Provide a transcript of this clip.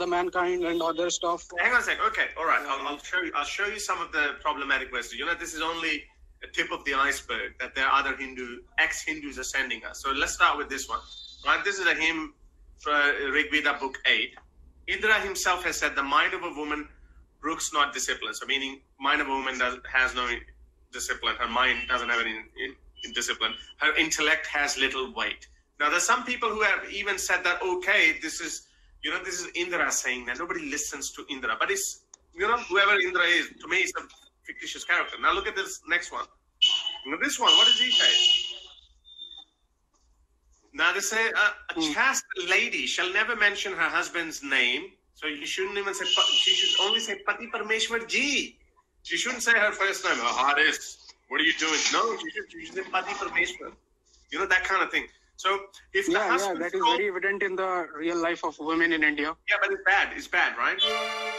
all the mankind and other stuff. Hang on a sec. Okay, all right. I'll show you. I'll show you some of the problematic verses. You know, this is only a tip of the iceberg. That there are other ex-Hindus are sending us. So let's start with this one. Right. This is a hymn for Rig Veda, Book 8. Indra himself has said, "The mind of a woman brooks not discipline." So meaning, mind of a woman has no discipline. Her mind doesn't have any discipline. Her intellect has little weight. Now, there's some people who have even said that, okay, this is, you know, this is Indra saying that. Nobody listens to Indra. But it's, you know, whoever Indra is, to me, is a fictitious character. Now, look at this next one. Now, this one, what does he say? Now, they say, a chaste lady shall never mention her husband's name. So you shouldn't even say, she should only say Pati Parmeshwar Ji. She shouldn't say her first name. Oh, what are you doing? No, she should say Pati Parmeshwar. You know, that kind of thing. So if the husband, that is very evident in the real life of women in India. Yeah, but it's bad, right?